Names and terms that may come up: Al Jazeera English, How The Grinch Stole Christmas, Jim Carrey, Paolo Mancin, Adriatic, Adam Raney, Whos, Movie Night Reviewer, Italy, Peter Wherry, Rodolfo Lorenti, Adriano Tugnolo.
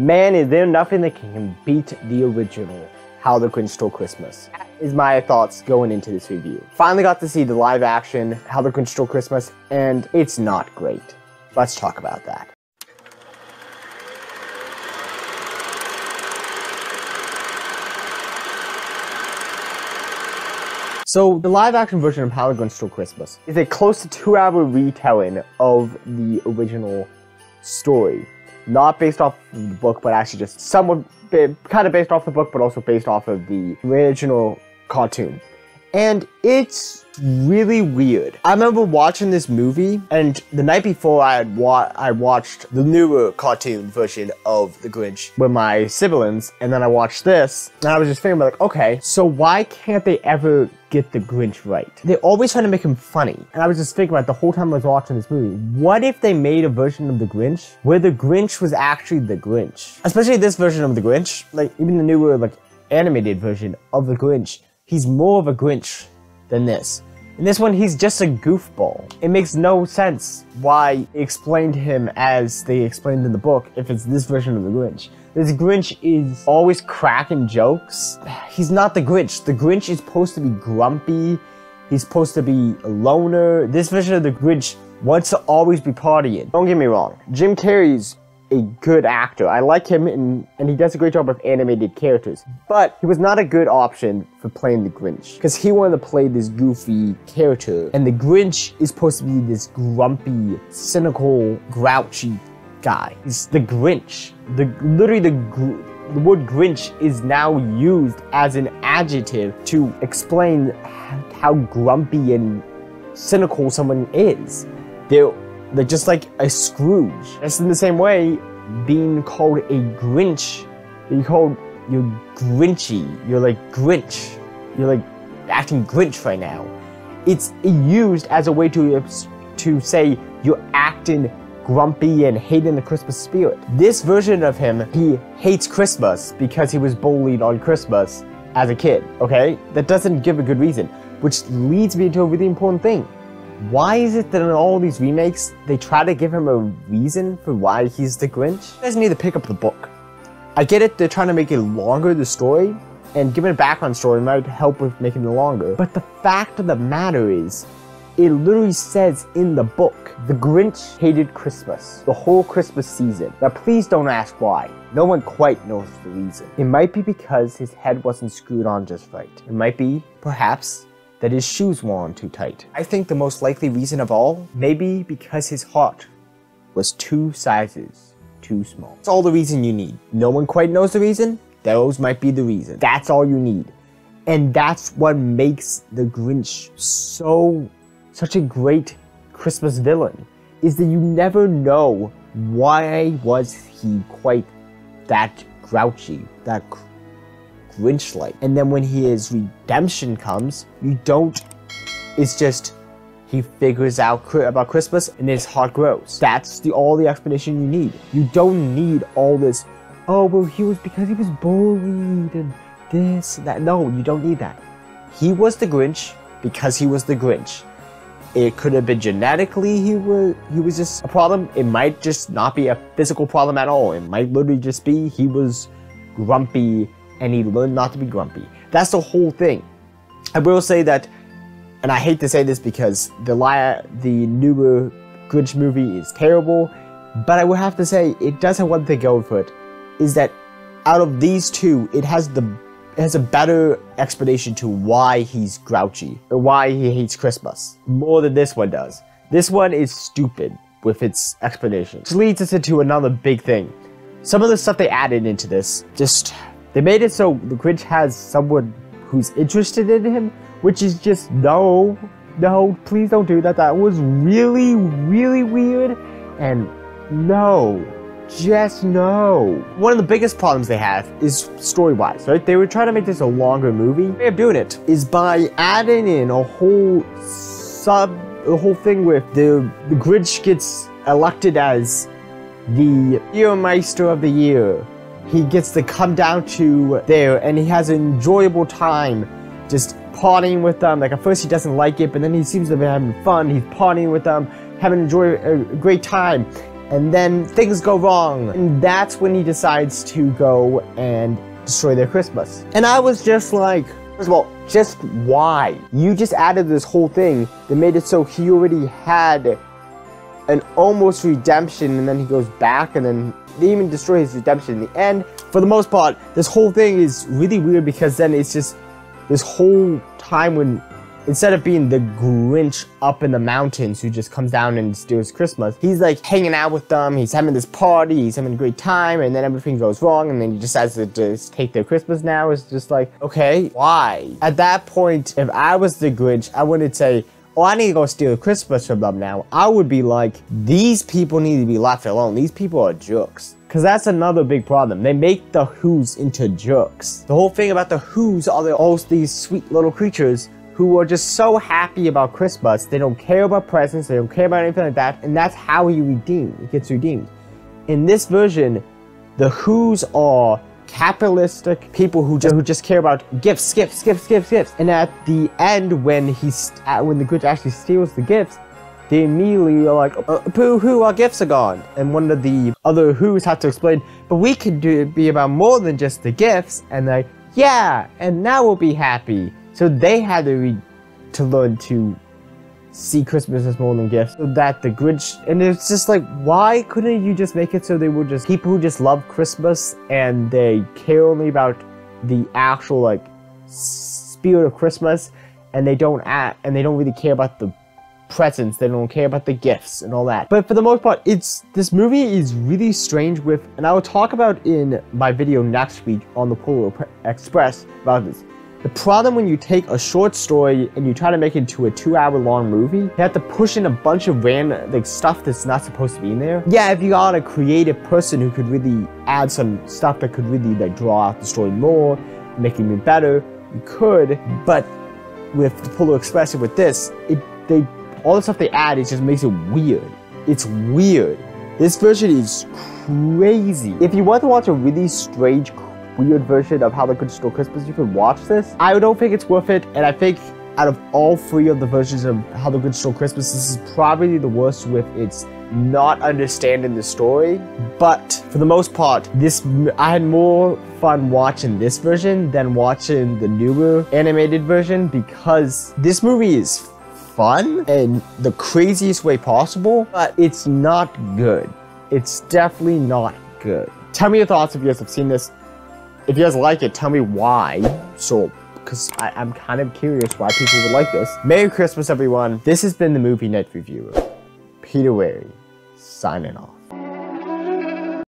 Man, is there nothing that can beat the original, How the Grinch Stole Christmas. That is my thoughts going into this review. Finally got to see the live action, How the Grinch Stole Christmas, and it's not great. Let's talk about that. So, the live-action version of How the Grinch Stole Christmas is a close to 2-hour retelling of the original story. Not based off the book, but actually just somewhat kind of based off the book, but also based off of the original cartoon. And it's really weird. I remember watching this movie, and the night before I watched the newer cartoon version of The Grinch with my siblings, and then I watched this, and I was just thinking about, like, okay, so why can't they ever get The Grinch right? They always try to make him funny, and I was just thinking about the whole time I was watching this movie, what if they made a version of The Grinch where The Grinch was actually The Grinch? Especially this version of The Grinch, like, even the newer, like, animated version of The Grinch, he's more of a Grinch than this. In this one, he's just a goofball. It makes no sense why they explained him as they explained in the book if it's this version of the Grinch. This Grinch is always cracking jokes. He's not the Grinch. The Grinch is supposed to be grumpy. He's supposed to be a loner. This version of the Grinch wants to always be partying. Don't get me wrong. Jim Carrey's a good actor. I like him, and he does a great job with animated characters, but he was not a good option for playing the Grinch, because he wanted to play this goofy character, and the Grinch is supposed to be this grumpy, cynical, grouchy guy. He's the Grinch. The word Grinch is now used as an adjective to explain how grumpy and cynical someone is. They're just like a Scrooge. Just in the same way, being called a Grinch, you're Grinchy, you're like Grinch, you're like acting Grinch right now. It's used as a way to say you're acting grumpy and hating the Christmas spirit. This version of him, he hates Christmas because he was bullied on Christmas as a kid, okay? That doesn't give a good reason, which leads me to a really important thing. Why is it that in all these remakes, they try to give him a reason for why he's the Grinch? You guys need to pick up the book. I get it, they're trying to make it longer, the story, and giving a background story might help with making it longer. But the fact of the matter is, it literally says in the book, the Grinch hated Christmas, the whole Christmas season. Now please don't ask why. No one quite knows the reason. It might be because his head wasn't screwed on just right. It might be, perhaps, that his shoes were on too tight. I think the most likely reason of all, maybe because his heart was 2 sizes too small. That's all the reason you need. No one quite knows the reason. Those might be the reason. That's all you need. And that's what makes the Grinch such a great Christmas villain, is that you never know why was he quite that grouchy, that Grinch-like. And then when his redemption comes, you don't, it's just, he figures out about Christmas and his heart grows. That's all the explanation you need. You don't need all this, oh, well, he was because he was bullied and this and that. No, you don't need that. He was the Grinch because he was the Grinch. It could have been genetically he was just a problem. It might just not be a physical problem at all. It might literally just be he was grumpy, and he learned not to be grumpy. That's the whole thing. I will say that, and I hate to say this because the newer Grinch movie is terrible, but I will have to say it does have one thing going for it, is that out of these two, it has a better explanation to why he's grouchy, or why he hates Christmas, more than this one does. This one is stupid with its explanation, which leads us into another big thing. Some of the stuff they added into this, they made it so the Grinch has someone who's interested in him, which is just, no, please don't do that. That was really, really weird, and no, just no. One of the biggest problems they have is story-wise, right? They were trying to make this a longer movie. The way of doing it is by adding in a whole thing with the Grinch gets elected as the Earmeister of the Year. He gets to come down to there, and he has an enjoyable time just partying with them. Like, at first he doesn't like it, but then he seems to be having fun. He's partying with them, having a great time. and then things go wrong, and that's when he decides to go and destroy their Christmas. And I was just like, first of all, just why? You just added this whole thing that made it so he already had an almost redemption, and then he goes back, and then they even destroy his redemption in the end. For the most part, this whole thing is really weird, because then it's just this whole time when, instead of being the Grinch up in the mountains who just comes down and steals Christmas, he's like hanging out with them, he's having this party, he's having a great time, and then everything goes wrong, and then he decides to just take their Christmas now. It's just like, okay, why? At that point, if I was the Grinch, I wouldn't say, oh, I need to go steal Christmas from them now. I would be like, these people need to be left alone. These people are jerks. Because that's another big problem. They make the Whos into jerks. The whole thing about the Whos are all these sweet little creatures who are just so happy about Christmas, they don't care about presents, they don't care about anything like that, and that's how he gets redeemed. In this version, the Whos are capitalistic people who just care about gifts, gifts, gifts, gifts, gifts. And at the end, when the Grinch actually steals the gifts, they immediately are like, boo-hoo, our gifts are gone. And one of the other Whos had to explain, but we could be about more than just the gifts, and like, yeah, and now we'll be happy. So they had to learn to see Christmas as more than gifts, so that the Grinch, and it's just like, why couldn't you just make it so they were just people who just love Christmas and they care only about the actual like spirit of Christmas, and they don't really care about the presents, they don't care about the gifts and all that. But for the most part, this movie is really strange with, and I will talk about in my video next week on the Polar Express about this. The problem when you take a short story and you try to make it into a 2-hour-long movie, you have to push in a bunch of random like stuff that's not supposed to be in there. Yeah, if you got a creative person who could really add some stuff that could really like draw out the story more, make it even better, you could. But with the Polar Express and with this, all the stuff they add, it just makes it weird. It's weird. This version is crazy. If you want to watch a really strange, weird version of how they could stole Christmas, you could watch this. I don't think it's worth it, and I think out of all three of the versions of how they could stole Christmas, this is probably the worst with its not understanding the story. But for the most part, I had more fun watching this version than watching the newer animated version, because this movie is fun in the craziest way possible, but it's not good. It's definitely not good. Tell me your thoughts if you guys have seen this. If you guys like it, tell me why. So, because I'm kind of curious why people would like this. Merry Christmas, everyone. This has been the Movie Night Reviewer. Peter Wherry, signing off.